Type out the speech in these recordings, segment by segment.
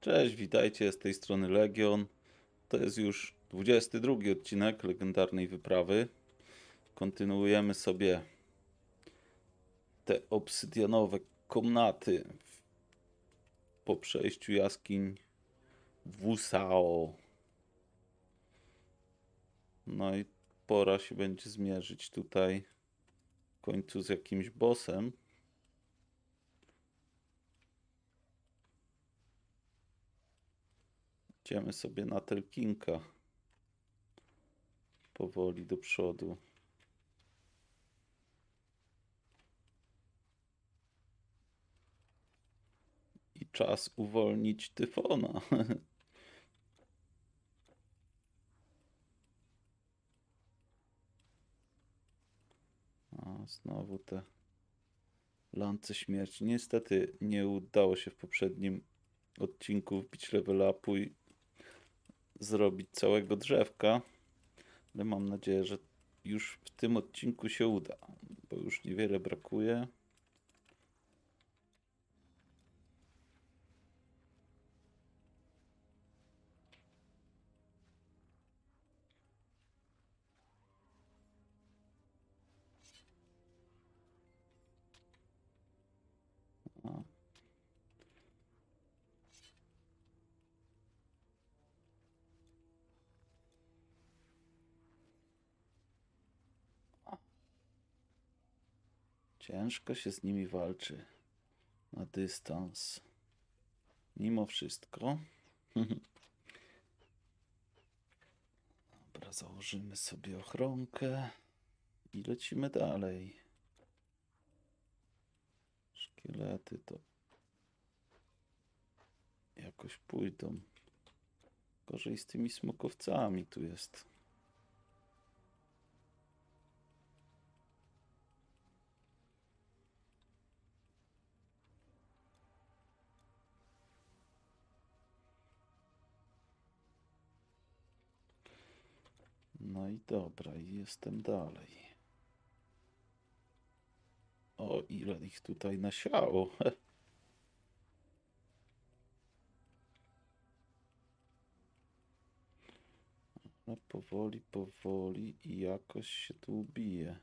Cześć, witajcie, z tej strony Legion. To jest już 22 odcinek legendarnej wyprawy. Kontynuujemy sobie te obsydianowe komnaty po przejściu jaskiń Wusao. No i pora się będzie zmierzyć tutaj w końcu z jakimś bossem. Idziemy sobie na Telkinka powoli do przodu. I czas uwolnić Tyfona. A, znowu te lance śmierci. Niestety nie udało się w poprzednim odcinku wbić level upu i zrobić całego drzewka, ale mam nadzieję, że już w tym odcinku się uda, bo już niewiele brakuje. Ciężko się z nimi walczy na dystans. Mimo wszystko. Dobra, założymy sobie ochronkę i lecimy dalej. Szkielety to jakoś pójdą. Gorzej z tymi smokowcami tu jest. No i dobra, i jestem dalej. O, ile ich tutaj nasiało. No powoli, powoli i jakoś się tu ubije.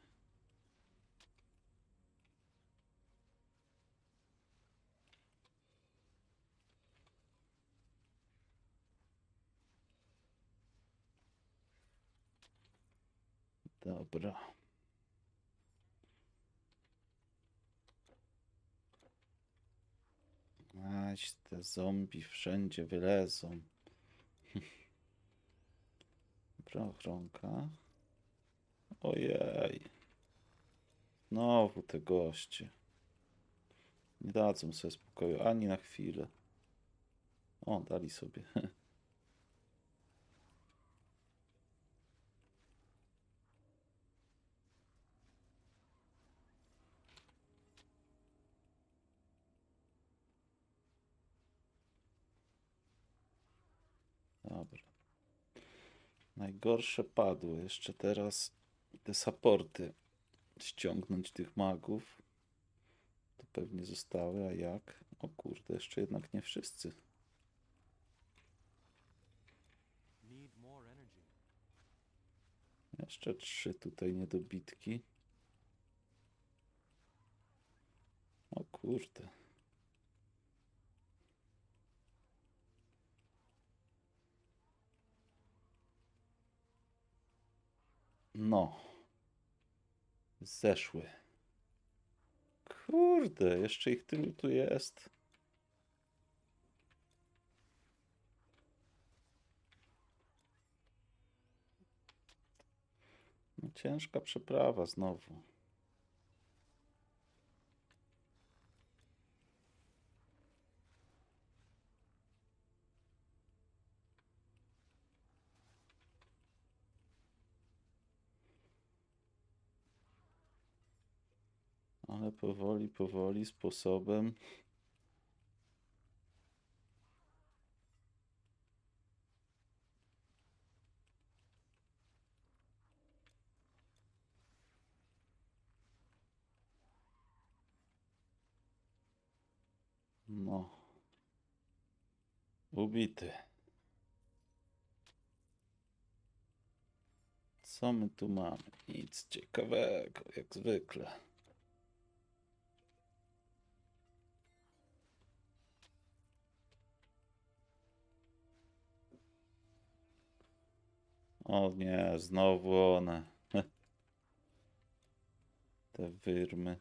Dobra. Aś, te zombie wszędzie wylezą. Dobra, ochronka. Ojej. Znowu te goście. Nie dadzą sobie spokoju ani na chwilę. O, dali sobie. Dobra. Najgorsze padły. Jeszcze teraz te supporty ściągnąć tych magów. To pewnie zostały, a jak? O kurde, jeszcze jednak nie wszyscy. Jeszcze 3 tutaj niedobitki. O kurde. No, zeszły. Kurde, jeszcze ich tylu tu jest. No, ciężka przeprawa znowu. Ale powoli, powoli, sposobem. No. Ubity. Co my tu mamy? Nic ciekawego, jak zwykle. O nie, znowu one. Te wyrmy.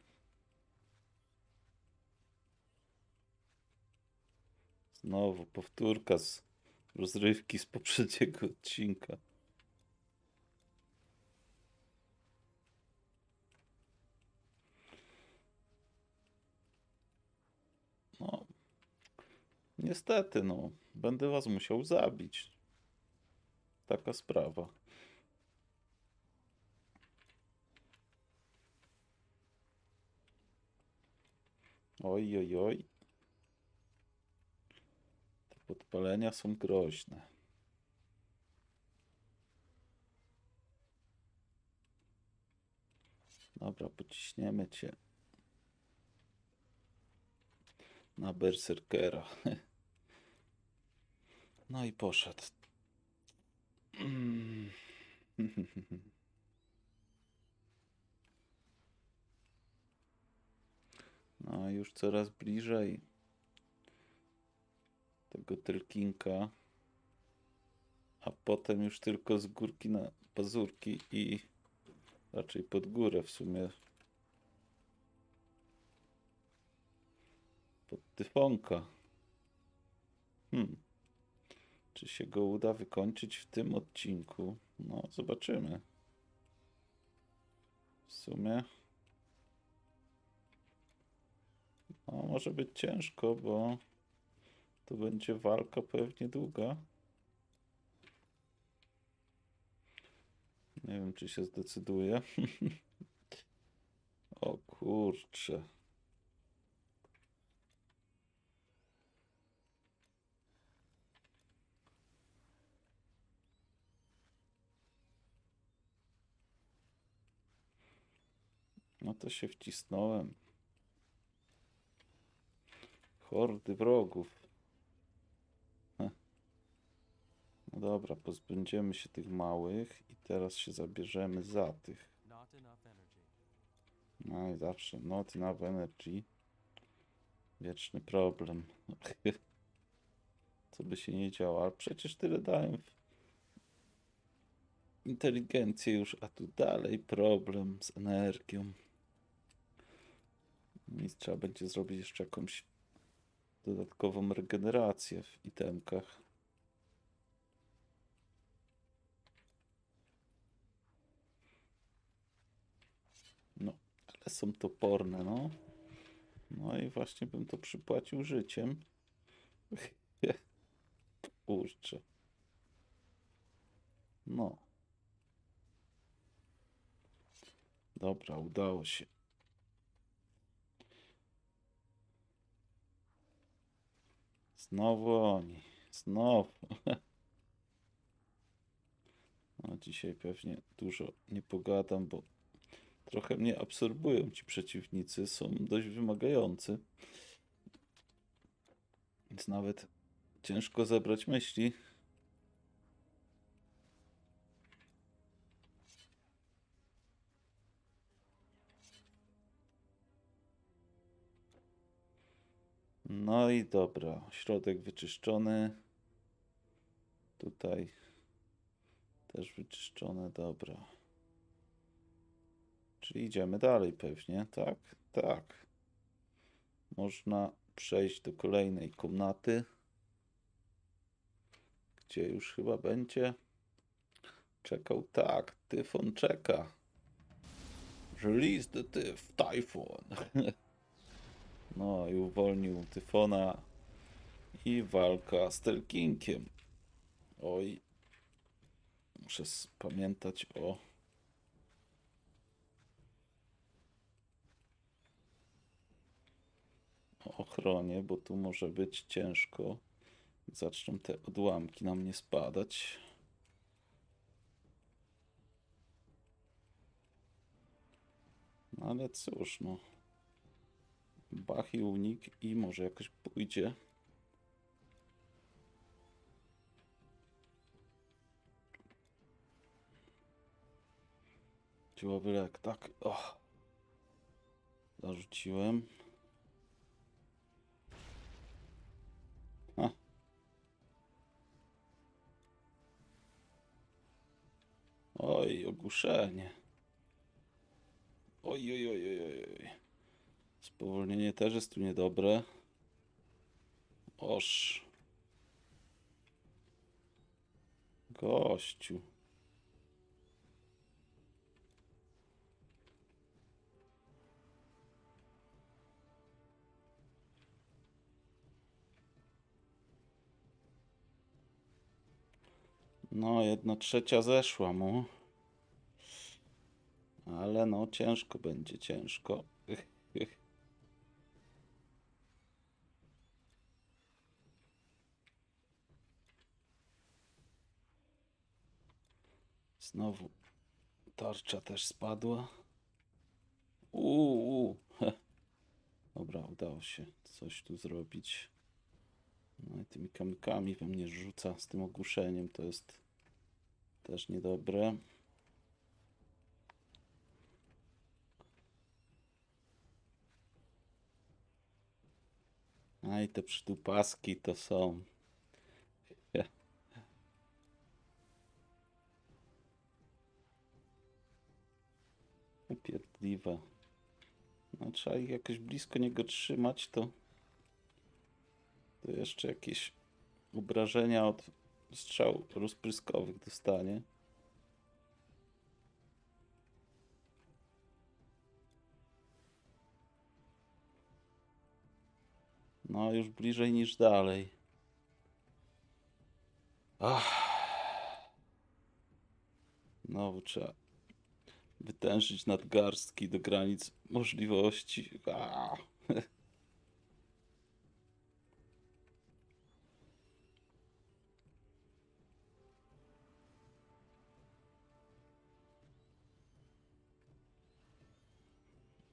Znowu powtórka z rozrywki z poprzedniego odcinka. No, niestety, no, będę was musiał zabić. Taka sprawa. Oj, oj, oj. Te podpalenia są groźne. Dobra, pociśniemy cię na berserkera. No i poszedł. No już coraz bliżej tego Telkinka, a potem już tylko z górki na pazurki i raczej pod górę w sumie. Pod Tyfonka. Czy się go uda wykończyć w tym odcinku? No, zobaczymy. W sumie... No, może być ciężko, bo to będzie walka pewnie długa. Nie wiem, czy się zdecyduje. O kurczę. No to się wcisnąłem. Hordy wrogów. No dobra, pozbędziemy się tych małych i teraz się zabierzemy za tych. No i zawsze not enough energy. Wieczny problem. Co by się nie działo, ale przecież tyle dałem w inteligencję już, a tu dalej problem z energią. I trzeba będzie zrobić jeszcze jakąś dodatkową regenerację w itemkach. No, ale są toporne, no. No i właśnie bym to przypłacił życiem. Kurczę. No. Dobra, udało się. Znowu oni. Znowu. No, dzisiaj pewnie dużo nie pogadam, bo trochę mnie absorbują ci przeciwnicy. Są dość wymagający. Więc nawet ciężko zebrać myśli. No i dobra, środek wyczyszczony. Tutaj też wyczyszczone, dobra. Czyli idziemy dalej pewnie, tak? Tak. Można przejść do kolejnej komnaty, gdzie już chyba będzie czekał, tak, Tyfon czeka. Release the Tyfon. No i uwolnił Tyfona i walka z Telkinkiem. Oj, muszę pamiętać o ochronie, bo tu może być ciężko. Zaczną te odłamki na mnie spadać. No ale cóż, no. Bach i unik i może jakoś pójdzie. Siłowy lek, tak. Oh. Zarzuciłem. Ha. Oj, ogłuszenie. Oj, oj, oj, oj, oj. Spowolnienie też jest tu niedobre. Oż. Gościu. No, 1/3 zeszła mu. Ale no, ciężko będzie, ciężko. Znowu tarcza też spadła. Dobra, udało się coś tu zrobić. No i tymi kamykami we mnie rzuca z tym ogłuszeniem. To jest też niedobre. A i te przytupaski to są... upierdliwe. No, trzeba ich jakoś blisko niego trzymać, to jeszcze jakieś obrażenia od strzał rozpryskowych dostanie. No, już bliżej niż dalej. Ach. Znowu trzeba wytężyć nadgarstki do granic możliwości. Ach.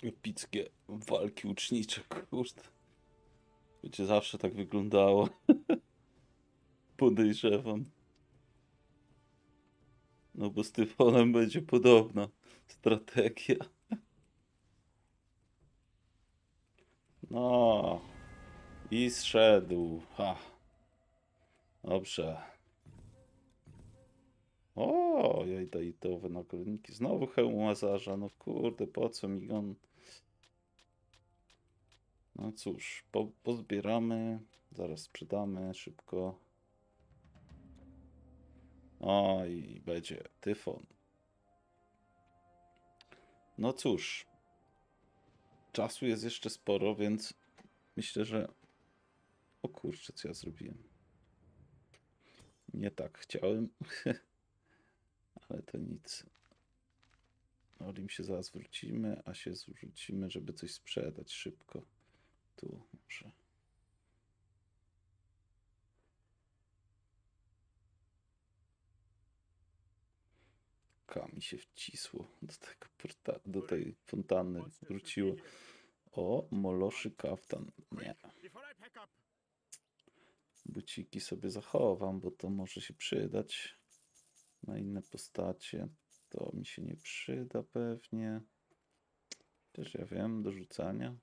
Epickie walki ucznicze, kurde. Wiecie, zawsze tak wyglądało. Podejrzewam. No bo z Tyfonem będzie podobna strategia. No. I zszedł. Ha. Dobrze. O, jajdaitowe nakolniki. Znowu hełm łazarza. No kurde, po co mi on... No cóż, pozbieramy, zaraz sprzedamy szybko. O, i będzie Tyfon. No cóż, czasu jest jeszcze sporo, więc myślę, że... O kurczę, co ja zrobiłem? Nie tak chciałem, ale to nic. Olimp się zaraz wrócimy, a się zwrócimy, żeby coś sprzedać szybko. Tu może. Kami się wcisło do tego portalu, do tej fontanny wróciło. O, moloszy kaftan. Nie. Buciki sobie zachowam, bo to może się przydać. Na inne postacie. To mi się nie przyda pewnie. Też ja wiem, do rzucania.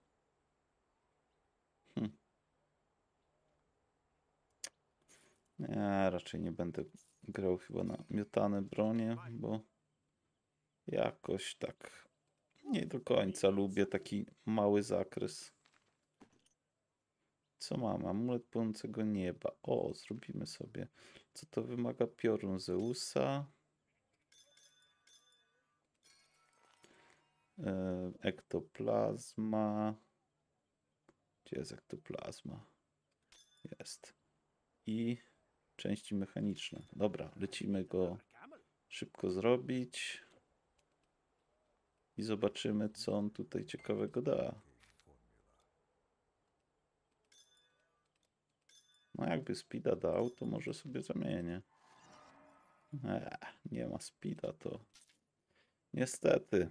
Ja raczej nie będę grał chyba na miotane bronie, bo jakoś tak nie do końca lubię taki mały zakres. Co mam? Amulet płonącego nieba. O, zrobimy sobie. Co to wymaga? Piorun Zeusa. Ektoplazma. Gdzie jest ektoplazma? Jest. I... części mechaniczne. Dobra, lecimy go szybko zrobić i zobaczymy, co on tutaj ciekawego da. No jakby speeda dał, to może sobie zamienię. Nie ma speeda, to niestety.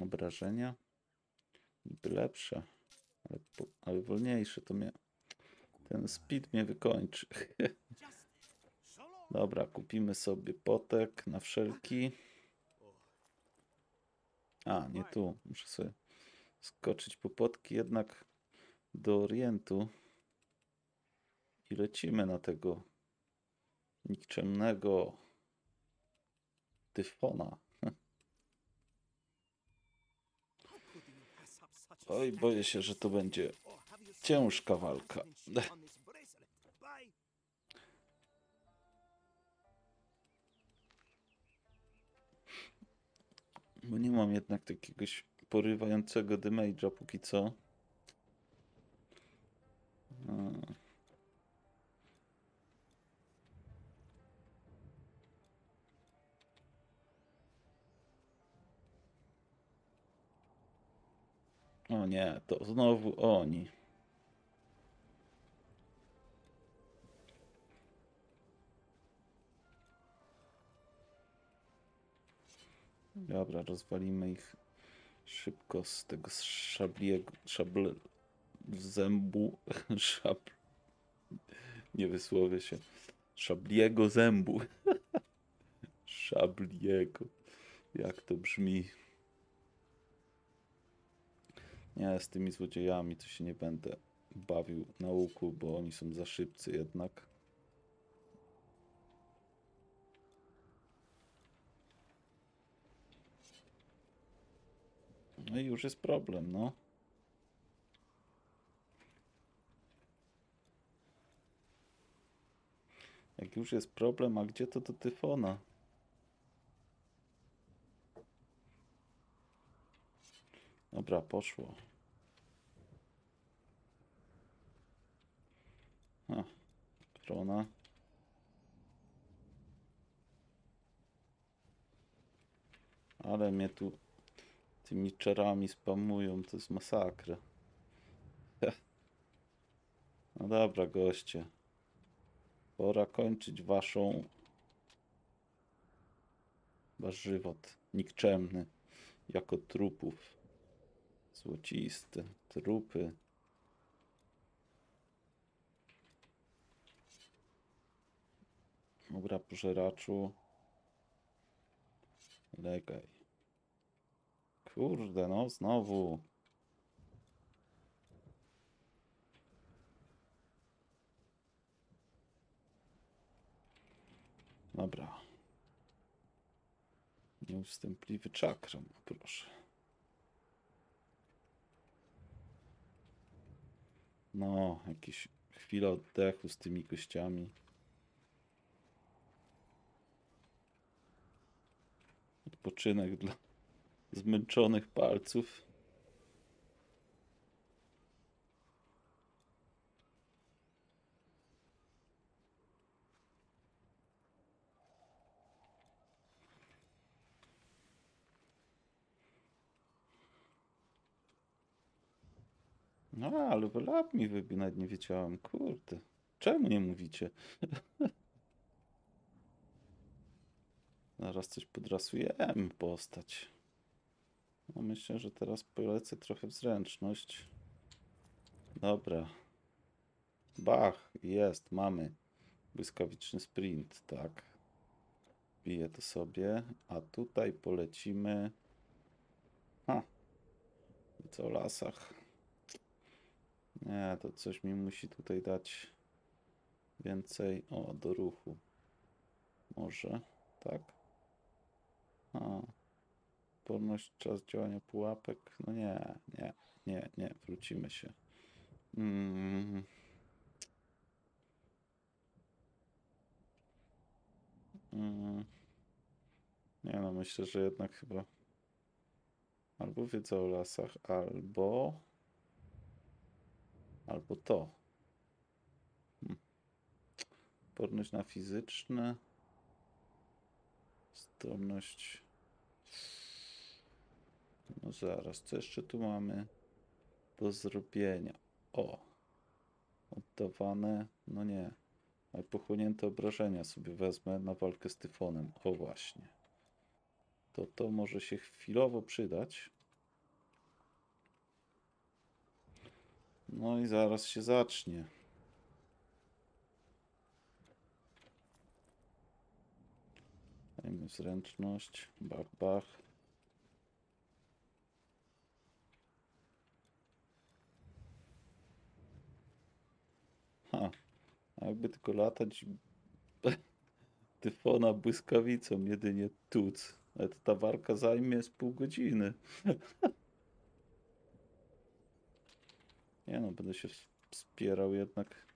Obrażenia niby lepsze. Ale wolniejszy to mnie... Ten speed mnie wykończy. Dobra, kupimy sobie potek na wszelki. A, nie tu. Muszę sobie skoczyć po potki jednak do Orientu. I lecimy na tego nikczemnego Tyfona. Oj, boję się, że to będzie ciężka walka. Bo nie mam jednak jakiegoś porywającego damage'a póki co. O nie, to znowu oni. Dobra, rozwalimy ich szybko z tego Szabliego Zębu. Szabliego. Jak to brzmi. Nie, z tymi złodziejami to się nie będę bawił na łuku, bo oni są za szybcy jednak. No i już jest problem, no. Jak już jest problem, a gdzie to do Tyfona? Dobra, poszło. A, krona. Ale mnie tu tymi czarami spamują, to jest masakra. No dobra, goście. Pora kończyć wasz żywot nikczemny, jako trupów. Złociste trupy. Dobra, pożeraczu. Legaj. Kurde, no znowu. Dobra. Nieustępliwy czakram, proszę. No, jakieś chwila oddechu z tymi gościami. Odpoczynek dla zmęczonych palców. No, ale lap mi wybił, nawet nie wiedziałem. Kurde, czemu nie mówicie? Zaraz coś podrasujemy postać. No, myślę, że teraz polecę trochę w zręczność. Dobra. Bach, jest, mamy. Błyskawiczny sprint, tak. Biję to sobie. A tutaj polecimy. Ha. I co o lasach? Nie, to coś mi musi tutaj dać więcej. O, do ruchu. Może, tak? A, odporność, czas działania pułapek. No nie, wrócimy się. Nie no, myślę, że jednak chyba albo wiedza o lasach, albo to. Odporność na fizyczne. Zdolność. No zaraz, co jeszcze tu mamy do zrobienia? O! Oddawane. No nie. Ale pochłonięte obrażenia sobie wezmę na walkę z Tyfonem. O właśnie. To może się chwilowo przydać. No i zaraz się zacznie. Dajmy zręczność. Bach, bach. Ha, jakby tylko latać Tyfona błyskawicą, jedynie tuc. Ale to ta warka zajmie z pół godziny. Nie no, będę się wspierał jednak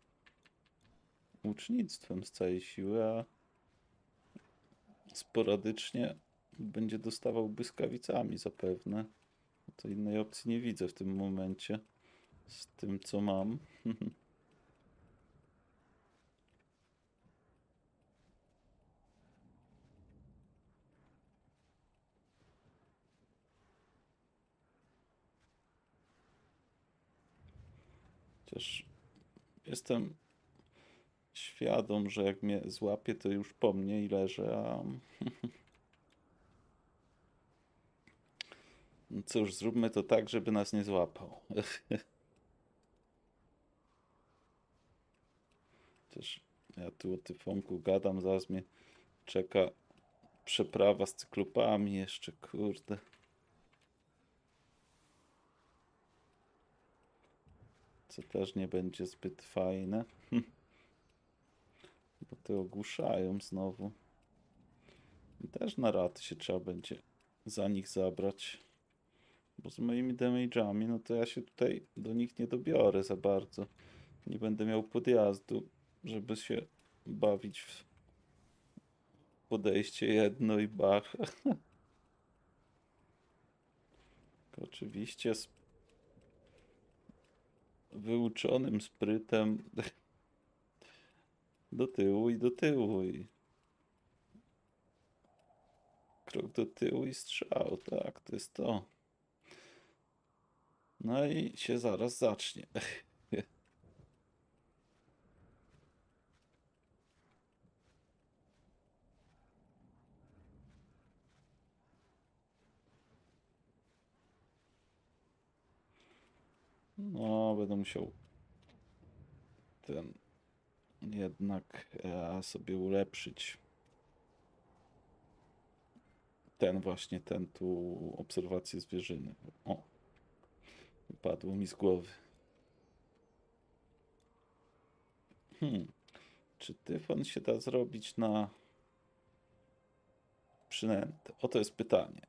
łucznictwem z całej siły, a sporadycznie będzie dostawał błyskawicami zapewne. To innej opcji nie widzę w tym momencie z tym, co mam. Chociaż jestem świadom, że jak mnie złapie, to już po mnie i leży, a... Cóż, zróbmy to tak, żeby nas nie złapał. Chociaż ja tu o Tyfonku gadam, zaraz mnie czeka przeprawa z cyklopami jeszcze, kurde. Co też nie będzie zbyt fajne. Bo te ogłuszają znowu. I też na raty się trzeba będzie za nich zabrać. Bo z moimi damage'ami, no to ja się tutaj do nich nie dobiorę za bardzo. Nie będę miał podjazdu, żeby się bawić w podejście jedno i bach. Oczywiście z wyuczonym sprytem do tyłu i krok do tyłu i strzał, tak, to jest to. No i się zaraz zacznie. No, będę musiał ten jednak sobie ulepszyć. Ten właśnie, ten tu obserwację zwierzyny. O, wypadło mi z głowy. Czy Tyfon się da zrobić na przynętę? O, to jest pytanie.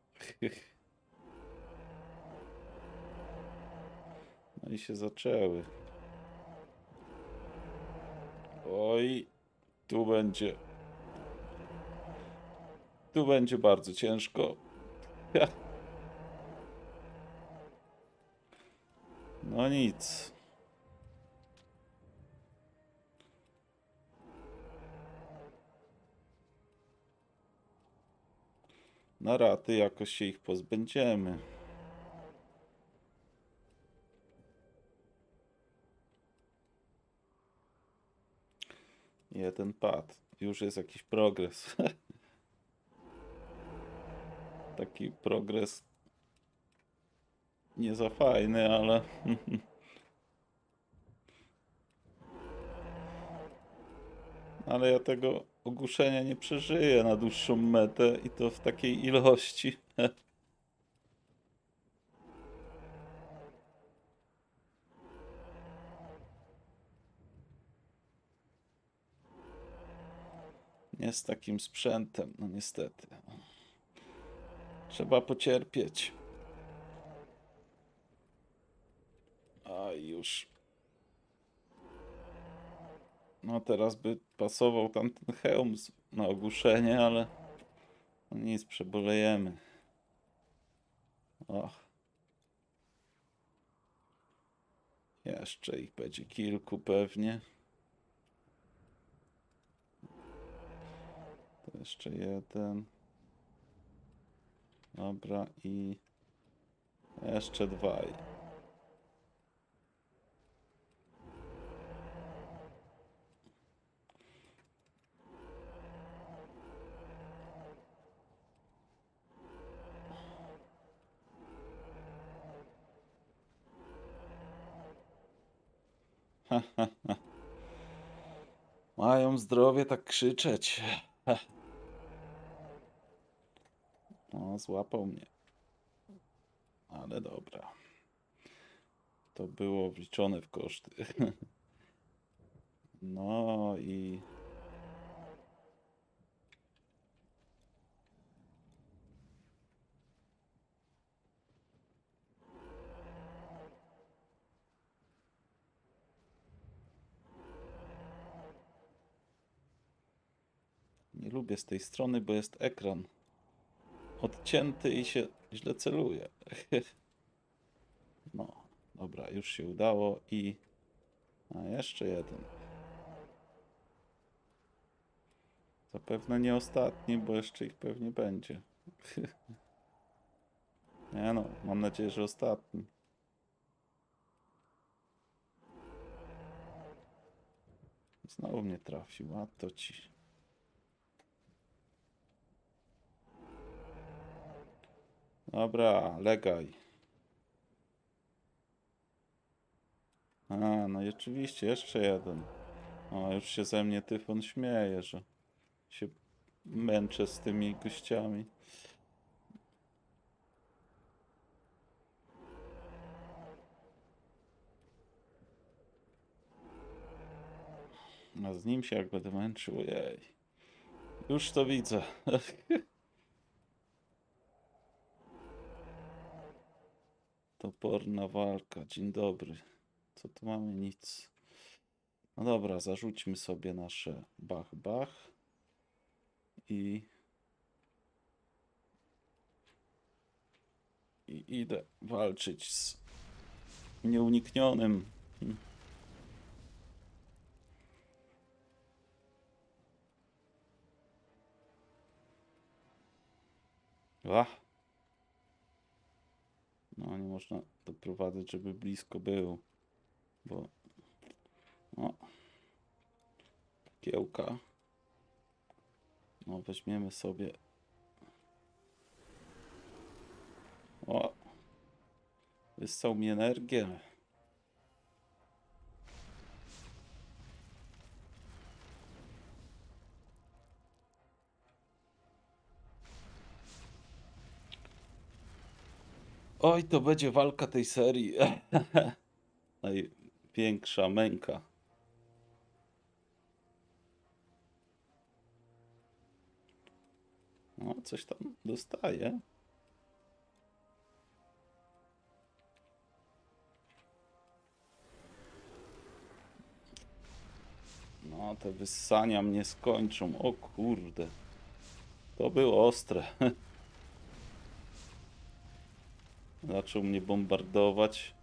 No i się zaczęły. Oj, tu będzie. Tu będzie bardzo ciężko. No nic. Na raty jakoś się ich pozbędziemy. Jeden pad. Już jest jakiś progres. Taki progres nie za fajny, ale... ale ja tego ogłuszenia nie przeżyję na dłuższą metę i to w takiej ilości. Nie z takim sprzętem, no niestety. Trzeba pocierpieć. A już. No teraz by pasował tamten hełm na ogłuszenie, ale no nic, przebolejemy. Och. Jeszcze ich będzie kilku pewnie. Jeszcze jeden. Dobra i jeszcze dwaj. Ha, ha, ha. Mają zdrowie tak krzyczeć. No, złapał mnie. Ale dobra. To było wliczone w koszty. No i... Nie lubię z tej strony, bo jest ekran odcięty i się źle celuje. No, dobra, już się udało i... A, jeszcze jeden. Zapewne nie ostatni, bo jeszcze ich pewnie będzie. Nie no, mam nadzieję, że ostatni. Znowu mnie trafił, a to ci... Dobra, legaj. A, no i oczywiście, jeszcze jeden. O, już się ze mnie Tyfon śmieje, że się męczę z tymi gościami. A z nim się jak będę męczył, jej. Już to widzę. Toporna walka. Dzień dobry. Co tu mamy? Nic. No dobra, zarzućmy sobie nasze bach. I idę walczyć z nieuniknionym. No, nie można doprowadzić, żeby blisko był, bo... O. Kiełka. No, weźmiemy sobie... O! Wyssał mi energię. Oj, to będzie walka tej serii. Największa męka. No, coś tam dostaje. No, te wyssania mnie skończą. O kurde. To było ostre. Zaczął mnie bombardować.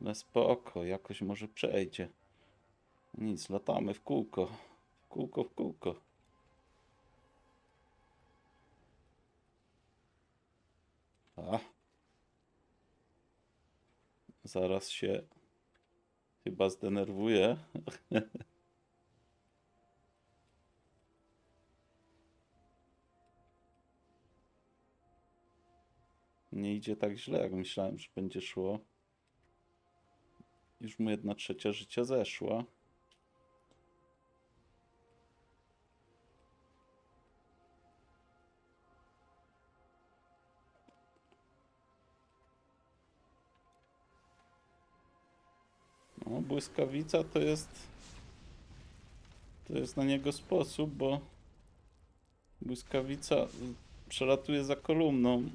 Ale spoko, jakoś może przejdzie. Nic, latamy w kółko. W kółko. A. Zaraz się chyba zdenerwuję. Nie idzie tak źle, jak myślałem, że będzie szło. Już mu 1/3 życia zeszła. No, błyskawica to jest... To jest na niego sposób, bo... Błyskawica przelatuje za kolumną.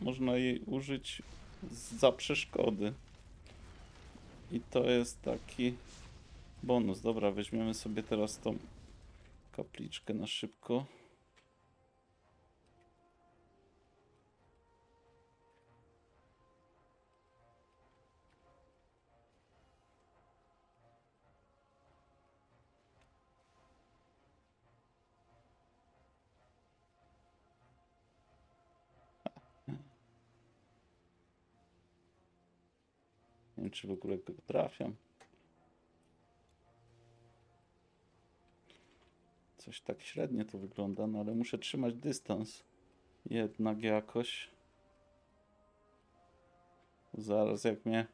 Można jej użyć za przeszkody. I to jest taki bonus. Dobra, weźmiemy sobie teraz tą kapliczkę na szybko. Czy w ogóle go trafiam. Coś tak średnio to wygląda, no ale muszę trzymać dystans. Jednak jakoś. Zaraz jak mnie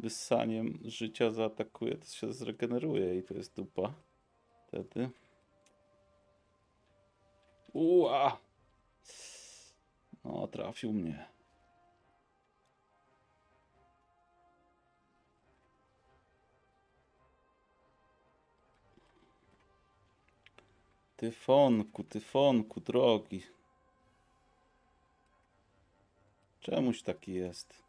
wyssaniem życia zaatakuje, to się zregeneruje i to jest dupa. Wtedy. Ua! No, trafił mnie. Tyfonku, Tyfonku, drogi. Czemuś taki jest?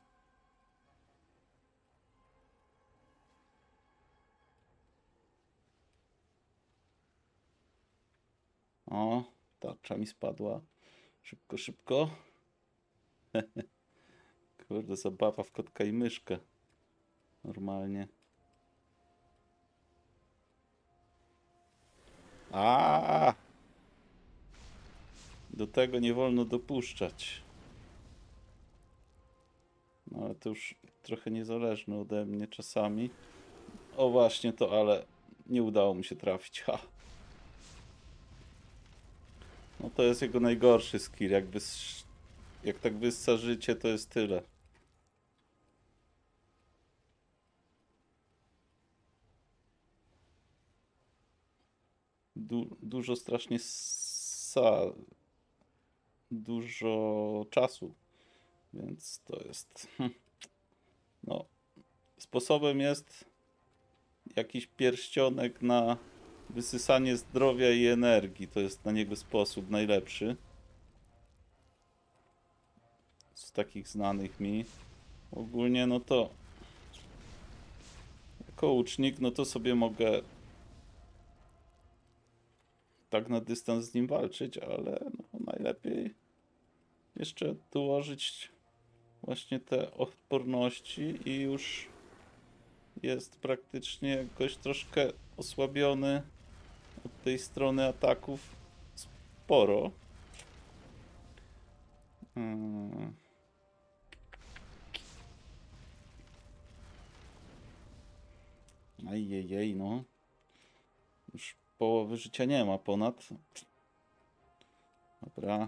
O, tarcza mi spadła. Szybko, szybko. Kurde, zabawa w kotka i myszkę. Normalnie. A! Do tego nie wolno dopuszczać. No ale to już trochę niezależne ode mnie czasami. O właśnie to, ale nie udało mi się trafić. Ha. No to jest jego najgorszy skill. Jak tak wyssa życie, to jest tyle. Dużo strasznie ssa. Dużo czasu. Więc to jest... No, sposobem jest jakiś pierścionek na wysysanie zdrowia i energii. To jest na niego sposób najlepszy. Z takich znanych mi. Ogólnie no to... Jako łucznik, no to sobie mogę... Tak na dystans z nim walczyć, ale no, najlepiej jeszcze dołożyć właśnie te odporności i już jest praktycznie jakoś troszkę osłabiony od tej strony ataków sporo. Ajejej, no. Już połowy życia nie ma ponad. Dobra.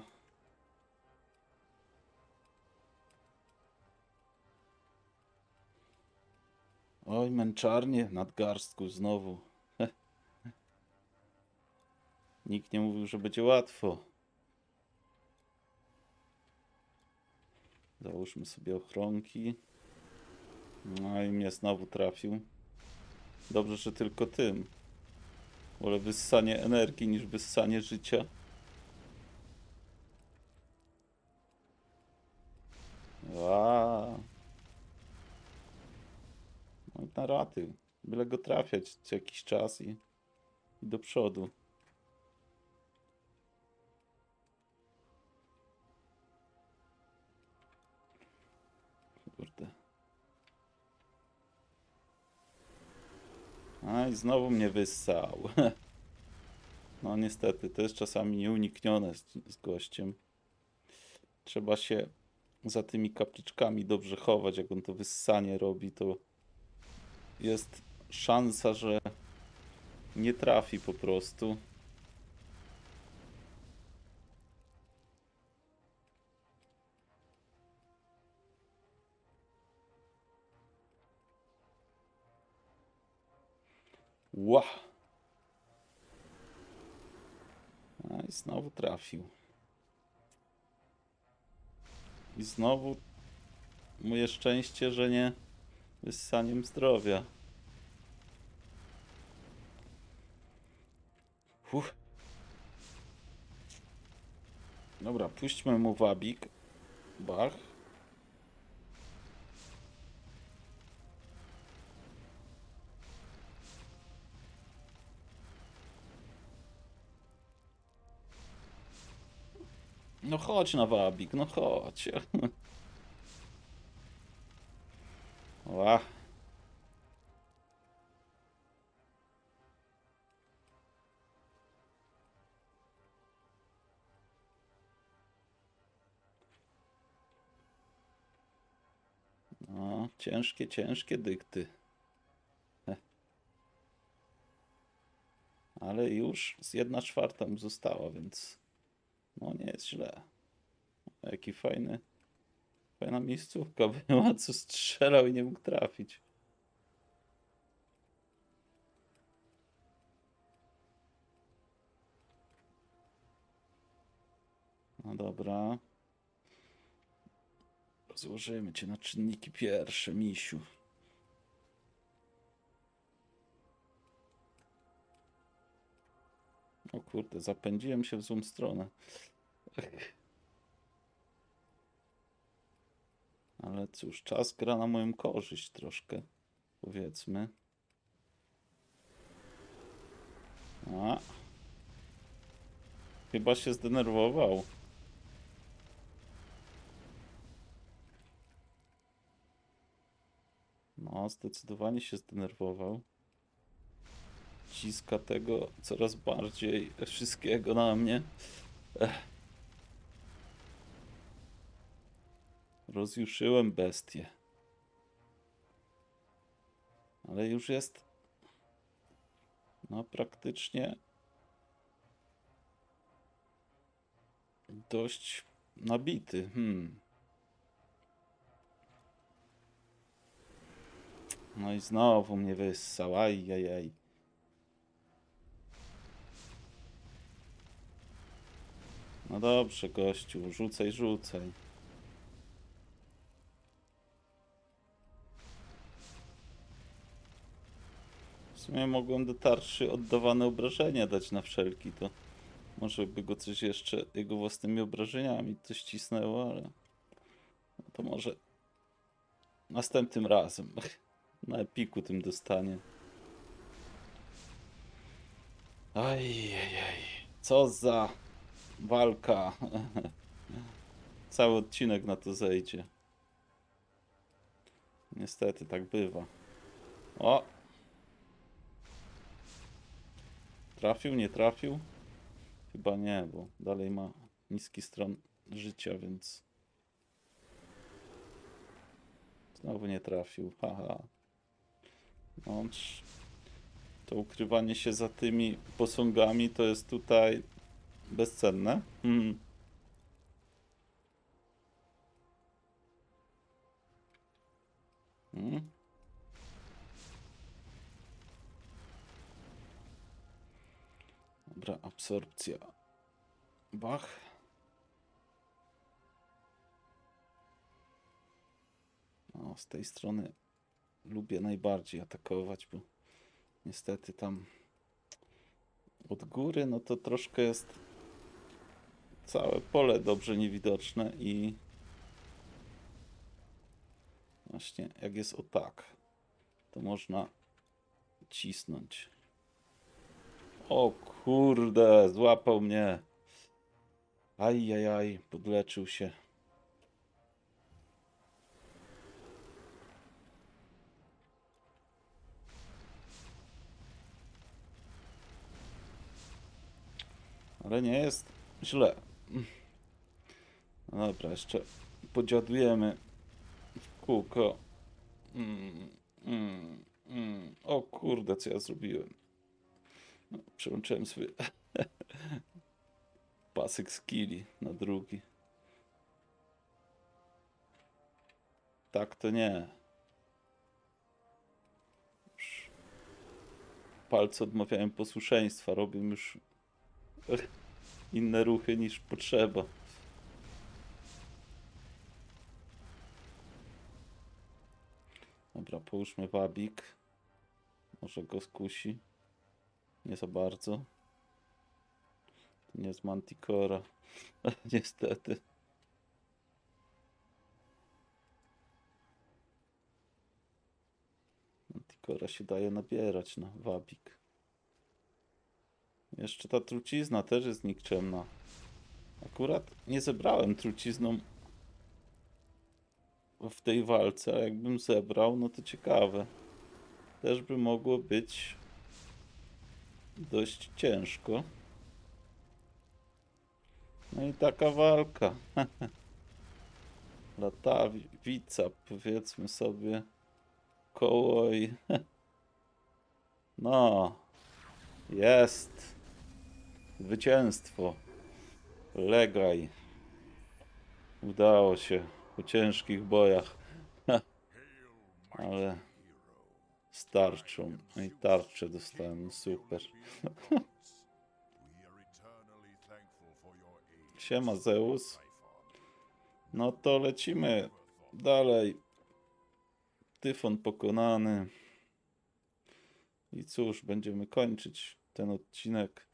Oj, męczarnie nadgarstku znowu. Nikt nie mówił, że będzie łatwo. Załóżmy sobie ochronki. No i mnie znowu trafił. Dobrze, że tylko tym. Wolę wyssanie energii niż wyssanie życia. No i na raty. Byle go trafiać co jakiś czas i do przodu. Kurde. A i znowu mnie wyssał. No niestety, to jest czasami nieuniknione z gościem. Trzeba się za tymi kapliczkami dobrze chować, jak on to wyssanie robi, to jest szansa, że nie trafi po prostu. Ła! A i znowu trafił. I znowu moje szczęście, że nie wyssaniem zdrowia. Uff. Dobra, puśćmy mu wabik. Bach. No chodź na wabik, no chodź. Ła. No, ciężkie, ciężkie dykty. Ale już z 1/4 mi została, więc... No nie jest źle. Jaki fajny... Fajna miejscówka była, co strzelał i nie mógł trafić. No dobra. Rozłożymy cię na czynniki pierwsze, misiu. O kurde, zapędziłem się w złą stronę. Ale cóż, czas gra na moją korzyść troszkę, powiedzmy. A. Chyba się zdenerwował. No, zdecydowanie się zdenerwował. Ciska tego coraz bardziej wszystkiego na mnie. Rozjuszyłem bestię. Ale już jest... No, praktycznie... Dość nabity. No i znowu mnie wyssał. Ajajaj. No dobrze, gościu. Rzucaj, rzucaj. W sumie mogłem do tarczy oddawane obrażenia dać na wszelki to. Może by go coś jeszcze jego własnymi obrażeniami coś cisnęło, ale... No to może... Następnym razem. Na epiku tym dostanie. Ajajaj. Co za... walka. Cały odcinek na to zejdzie. Niestety tak bywa. O! Trafił, nie trafił? Chyba nie, bo dalej ma niski stan życia, więc... Znowu nie trafił, haha. No, to ukrywanie się za tymi posągami to jest tutaj bezcenne. Dobra, absorpcja. Bach. O, z tej strony lubię najbardziej atakować, bo niestety tam od góry no to troszkę jest całe pole dobrze niewidoczne i właśnie jak jest o tak, to można cisnąć. O kurde, złapał mnie. Ajajaj, podleczył się. Ale nie jest źle. No dobra, jeszcze podziadujemy w kółko. O kurde, co ja zrobiłem. No, przełączyłem sobie pasek z kili na drugi. Tak to nie. Już palce odmawiają posłuszeństwa, robię już inne ruchy niż potrzeba. Dobra, połóżmy wabik. Może go skusi. Nie za bardzo. To nie jest Manticora. Niestety. Manticora się daje nabierać na wabik. Jeszcze ta trucizna też jest nikczemna. Akurat nie zebrałem trucizną w tej walce, a jakbym zebrał, no to ciekawe. Też by mogło być dość ciężko. No i taka walka. Latawica, powiedzmy sobie, koło i... No, jest. Zwycięstwo. Legaj. Udało się po ciężkich bojach. Ale... z tarczą. No i tarczę dostałem. Super. Siema Zeus. No to lecimy dalej. Tyfon pokonany. I cóż, będziemy kończyć ten odcinek.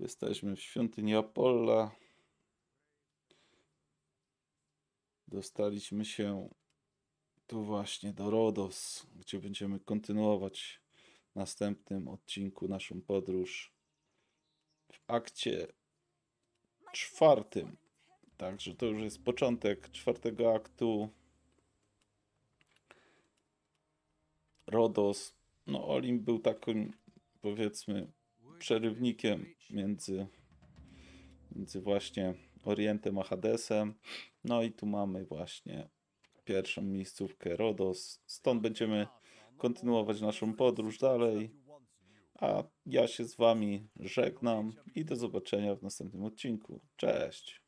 Jesteśmy w świątyni Apollo. Dostaliśmy się tu właśnie do Rodos, gdzie będziemy kontynuować w następnym odcinku naszą podróż w akcie 4. Także to już jest początek 4. aktu. Rodos, no Olimp był takim, powiedzmy, przerywnikiem między właśnie Orientem a Hadesem. No i tu mamy właśnie pierwszą miejscówkę Rodos. Stąd będziemy kontynuować naszą podróż dalej. A ja się z wami żegnam i do zobaczenia w następnym odcinku. Cześć!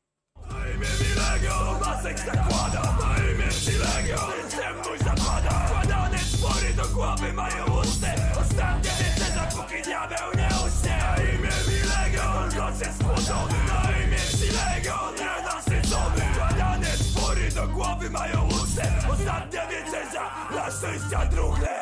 Na imię mi Legion, pasek zakłada. Na imię ci Legion, jestem mój zapada. Składane twory do głowy mają usty. Ostatnie wieceza, póki diabeł nie uśnie. Na imię mi Legion, los jest skłodony. Na imię ci Legion, nienasycony. Składane twory do głowy mają usty. Ostatnie wieceza, dla szczęścia drugle.